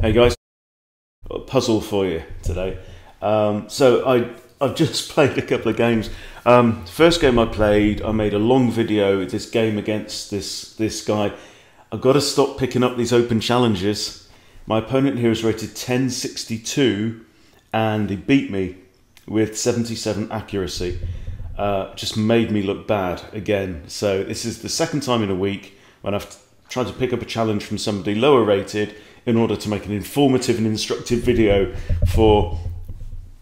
Hey guys, got a puzzle for you today. So I've just played a couple of games. First game I played, I made a long video with this game against this guy. I've got to stop picking up these open challenges. My opponent here is rated 1062 and he beat me with 77 accuracy. Just made me look bad again. So this is the second time in a week when I've tried to pick up a challenge from somebody lower rated in order to make an informative and instructive video for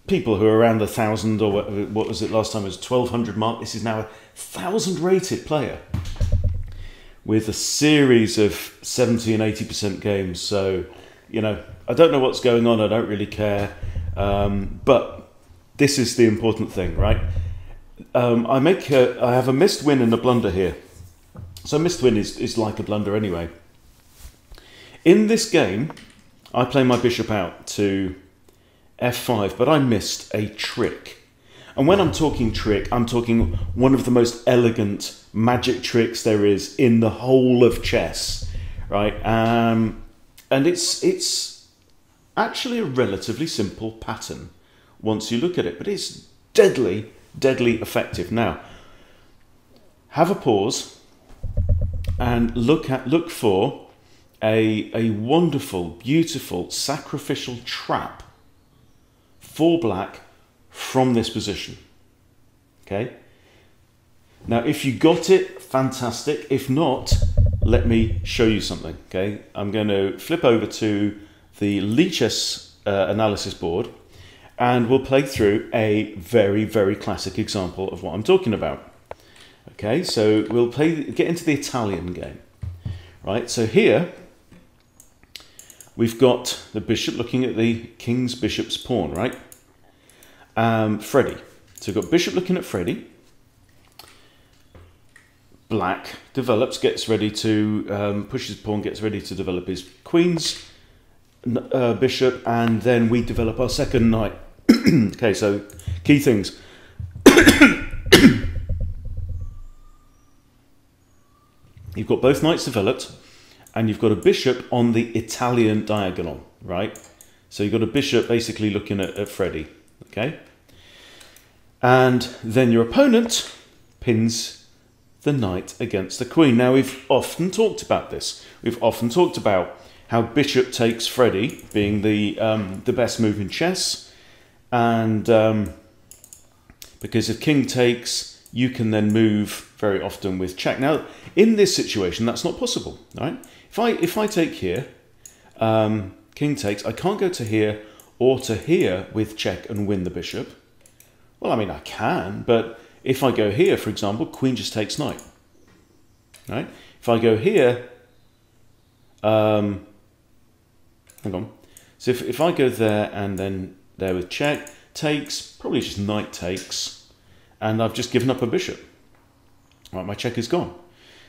people who are around 1,000 or what was it last time? It was 1,200 mark. This is now 1,000 rated player with a series of 70 and 80% games. So, you know, I don't know what's going on. I don't really care. But this is the important thing, right? I have a missed win and a blunder here. So a missed win is like a blunder anyway. In this game, I play my bishop out to f5, but I missed a trick. And when I'm talking trick, I'm talking one of the most elegant magic tricks there is in the whole of chess, right? And it's actually a relatively simple pattern once you look at it, but it's deadly, deadly effective. Now, have a pause and look for a wonderful, beautiful, sacrificial trap for black from this position, okay? Now, if you got it, fantastic. If not, let me show you something, okay? I'm going to flip over to the Lichess analysis board and we'll play through a very, very classic example of what I'm talking about. Okay, so we'll get into the Italian game, right? So here, we've got the bishop looking at the king's bishop's pawn, right? Freddie. So we've got bishop looking at Freddie. Black develops, gets ready to push his pawn, gets ready to develop his queen's bishop, and then we develop our second knight. Okay, so key things. You've got both knights developed, and you've got a bishop on the Italian diagonal, right? So you've got a bishop basically looking at Freddie, okay? And then your opponent pins the knight against the queen. Now, we've often talked about this. We've often talked about how bishop takes Freddie being the best move in chess. And because if king takes, you can then move very often with check. Now, in this situation, that's not possible, right? If I take here, king takes, I can't go to here or to here with check and win the bishop. Well, I mean, I can, but if I go here, for example, queen just takes knight, right? If I go here, hang on. So if I go there and then there with check, takes, probably just knight takes, and I've just given up a bishop. Right, my check is gone.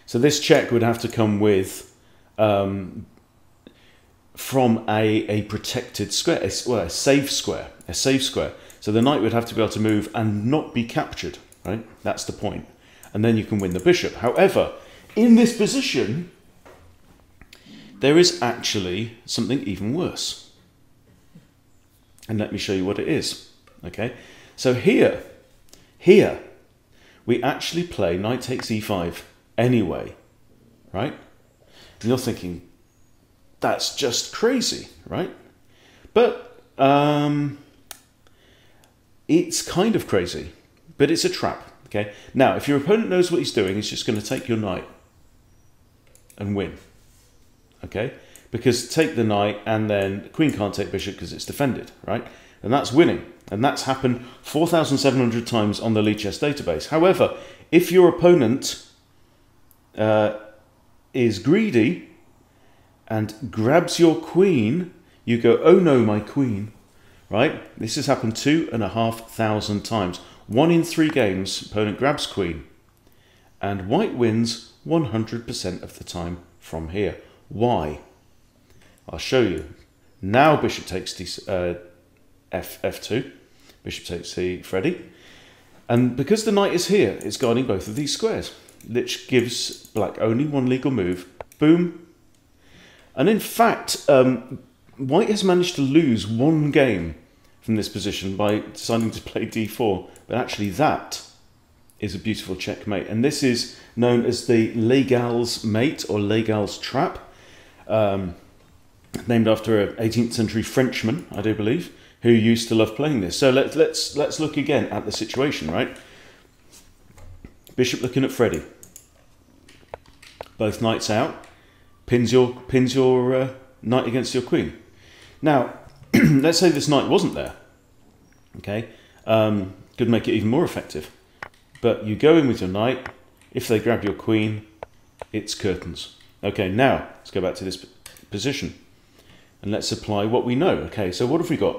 So this check would have to come with from a protected square, a safe square, So the knight would have to be able to move and not be captured, right? That's the point. And then you can win the bishop. However, in this position, there is actually something even worse. And let me show you what it is, okay? So here, we actually play knight takes e5 anyway, right? And you're thinking, that's just crazy, right? But it's kind of crazy, but it's a trap, okay? Now, if your opponent knows what he's doing, he's just going to take your knight and win, okay? Because take the knight and then the queen can't take bishop because it's defended, right? And that's winning. And that's happened 4,700 times on the Lichess database. However, if your opponent is greedy and grabs your queen, you go, oh no, my queen, right? This has happened 2,500 times. 1 in 3 games, opponent grabs queen. And white wins 100% of the time from here. Why? I'll show you. Now bishop takes F2, bishop takes C, Freddie. And because the knight is here, it's guarding both of these squares, which gives black only one legal move. Boom. And in fact, White has managed to lose one game from this position by deciding to play d4, but actually that is a beautiful checkmate, and this is known as the Legal's Mate or Legal's Trap, named after an 18th century Frenchman, I do believe, who used to love playing this. So let's look again at the situation, right? Bishop looking at Freddie. Both knights out. Pins your knight against your queen. Now, let's say this knight wasn't there. Okay, could make it even more effective. But you go in with your knight. If they grab your queen, it's curtains. Okay, now let's go back to this position and let's apply what we know. Okay, so what have we got?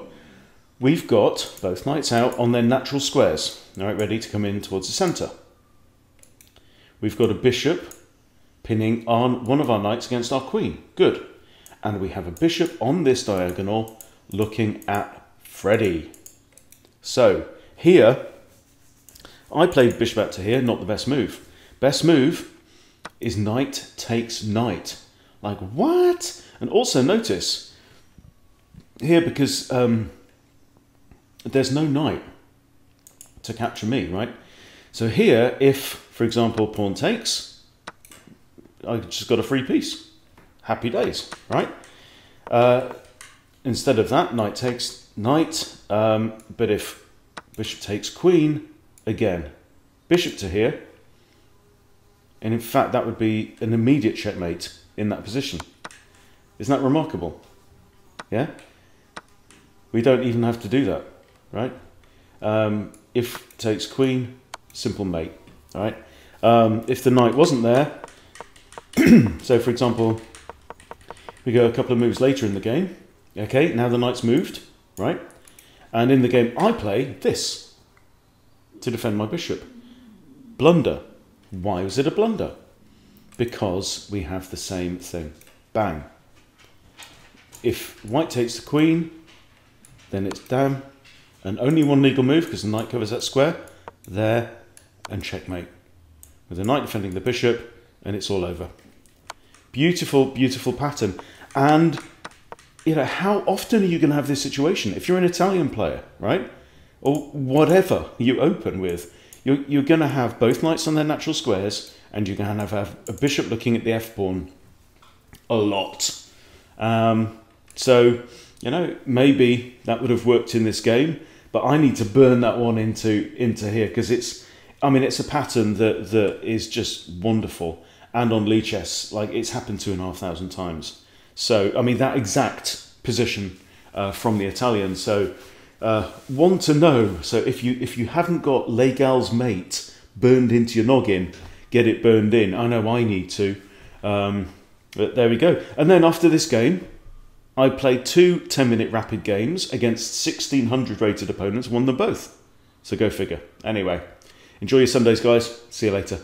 We've got both knights out on their natural squares. All right, ready to come in towards the center. We've got a bishop pinning on one of our knights against our queen. Good. And we have a bishop on this diagonal looking at Freddie. So here, I played bishop out to here, not the best move. Best move is knight takes knight. Like, what? And also notice here, because there's no knight to capture me, right? So here, if, for example, pawn takes, I just got a free piece. Happy days, right? Instead of that, knight takes knight. But if bishop takes queen, again, bishop to here, and in fact that would be an immediate checkmate in that position. Isn't that remarkable? Yeah? We don't even have to do that, right? If takes queen, simple mate, all right? If the knight wasn't there, so for example, we go a couple of moves later in the game, okay, now the knight's moved, right? And in the game I play this to defend my bishop. Blunder. Why was it a blunder? Because we have the same thing. Bang. If white takes the queen, then it's damn, and only one legal move because the knight covers that square, there, and checkmate. With the knight defending the bishop, and it's all over. Beautiful, beautiful pattern. And, you know, how often are you going to have this situation? If you're an Italian player, right? Or whatever you open with, you're going to have both knights on their natural squares, and you're going to have a bishop looking at the f-pawn a lot. So, you know, maybe that would have worked in this game, but I need to burn that one into here, because it's, I mean, it's a pattern that is just wonderful. And on Lichess, like, it's happened 2,500 times. So, I mean, that exact position from the Italian, so... One to know, so if you haven't got Legal's Mate burned into your noggin, get it burned in. I know I need to, but there we go. And then after this game, I played two 10-minute rapid games against 1,600 rated opponents, won them both. So go figure. Anyway, enjoy your Sundays, guys. See you later.